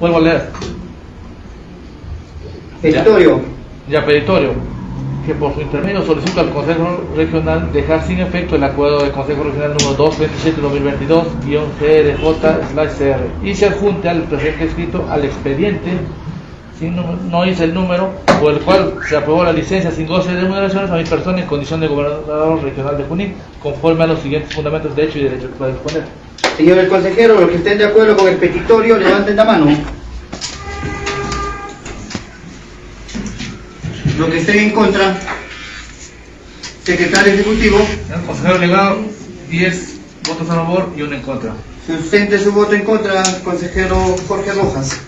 Vuelvo a leer. Petitorio. Ya, petitorio. Que por su intermedio solicito al Consejo Regional dejar sin efecto el acuerdo del Consejo Regional número 227-2022-CRJ-CR y se adjunte al presente escrito al expediente, si no dice el número, por el cual se aprobó la licencia sin goce de remuneraciones a mi persona en condición de gobernador regional de Junín, conforme a los siguientes fundamentos de hecho y derecho que pueda disponer. Señor el consejero, los que estén de acuerdo con el petitorio, levanten la mano. Los que estén en contra. Secretario Ejecutivo. El consejero delegado, 10 votos a favor y 1 en contra. Sustente su voto en contra, consejero Jorge Rojas.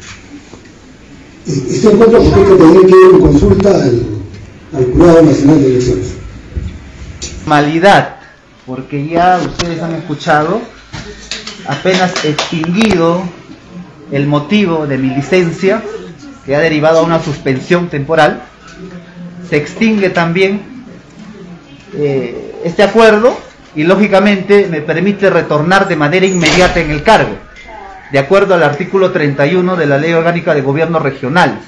Estoy en contra porque también quiero consulta al Jurado Nacional de Elecciones. Malidad, porque ya ustedes han escuchado, apenas extinguido el motivo de mi licencia, que ha derivado a una suspensión temporal, se extingue también este acuerdo y lógicamente me permite retornar de manera inmediata en el cargo, de acuerdo al artículo 31 de la Ley Orgánica de Gobierno Regional.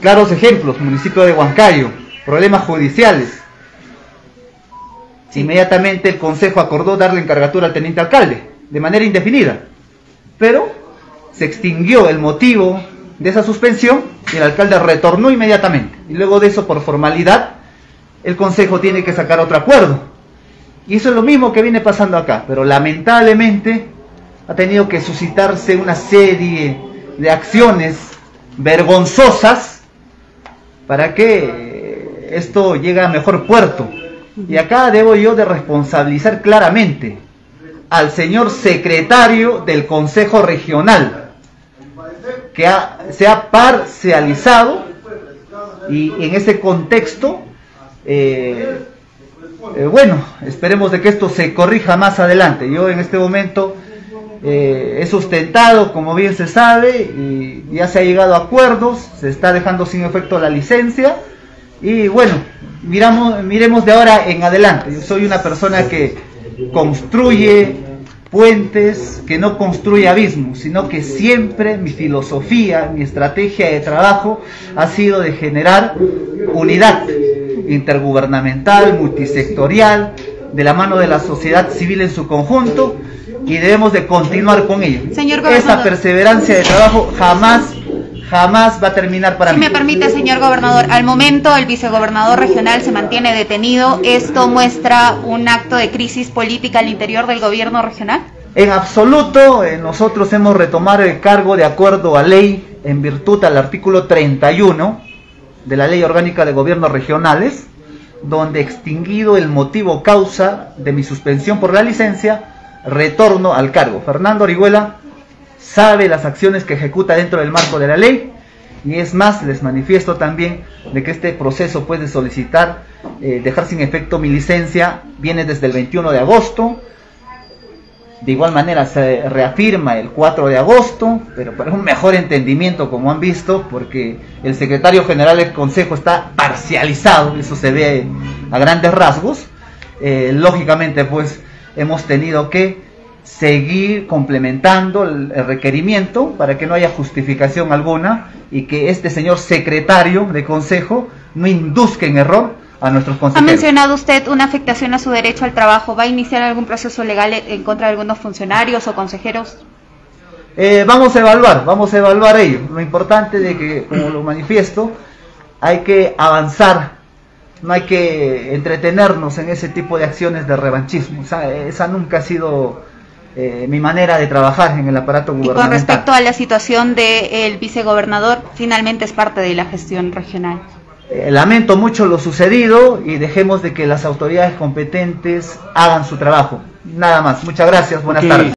Claros ejemplos, municipio de Huancayo, problemas judiciales. Inmediatamente el Consejo acordó darle encargatura al teniente alcalde, de manera indefinida, pero se extinguió el motivo de esa suspensión y el alcalde retornó inmediatamente, y luego de eso por formalidad el Consejo tiene que sacar otro acuerdo, y eso es lo mismo que viene pasando acá, pero lamentablemente ha tenido que suscitarse una serie de acciones vergonzosas para que esto llegue a mejor puerto, y acá debo yo de responsabilizar claramente al señor secretario del Consejo Regional, que se ha parcializado y en ese contexto, bueno, esperemos de que esto se corrija más adelante. Yo en este momento he sustentado, como bien se sabe, y ya se ha llegado a acuerdos, se está dejando sin efecto la licencia y bueno, miremos de ahora en adelante. Yo soy una persona que construye puentes, que no construye abismos, sino que siempre mi filosofía, mi estrategia de trabajo ha sido de generar unidad intergubernamental, multisectorial, de la mano de la sociedad civil en su conjunto, y debemos de continuar con ello. Señor, esa perseverancia de trabajo jamás va a terminar para mí. Si me permite, señor gobernador, al momento el vicegobernador regional se mantiene detenido. ¿Esto muestra un acto de crisis política al interior del gobierno regional? En absoluto, nosotros hemos retomado el cargo de acuerdo a ley en virtud al artículo 31 de la Ley Orgánica de Gobiernos Regionales, donde extinguido el motivo causa de mi suspensión por la licencia, retorno al cargo. Fernando Orihuela sabe las acciones que ejecuta dentro del marco de la ley, y es más, les manifiesto también de que este proceso puede solicitar dejar sin efecto mi licencia, viene desde el 21 de agosto, de igual manera se reafirma el 4 de agosto, pero para un mejor entendimiento, como han visto, porque el secretario general del Consejo está parcializado, eso se ve a grandes rasgos, lógicamente pues hemos tenido que seguir complementando el requerimiento para que no haya justificación alguna y que este señor secretario de Consejo no induzca en error a nuestros consejeros. Ha mencionado usted una afectación a su derecho al trabajo. ¿Va a iniciar algún proceso legal en contra de algunos funcionarios o consejeros? Vamos a evaluar ello. Lo importante de que, como lo manifiesto, hay que avanzar. No hay que entretenernos en ese tipo de acciones de revanchismo. O sea, esa nunca ha sido mi manera de trabajar en el aparato gubernamental. Y con respecto a la situación del vicegobernador, finalmente es parte de la gestión regional. Lamento mucho lo sucedido y dejemos de que las autoridades competentes hagan su trabajo. Nada más. Muchas gracias. Buenas tardes.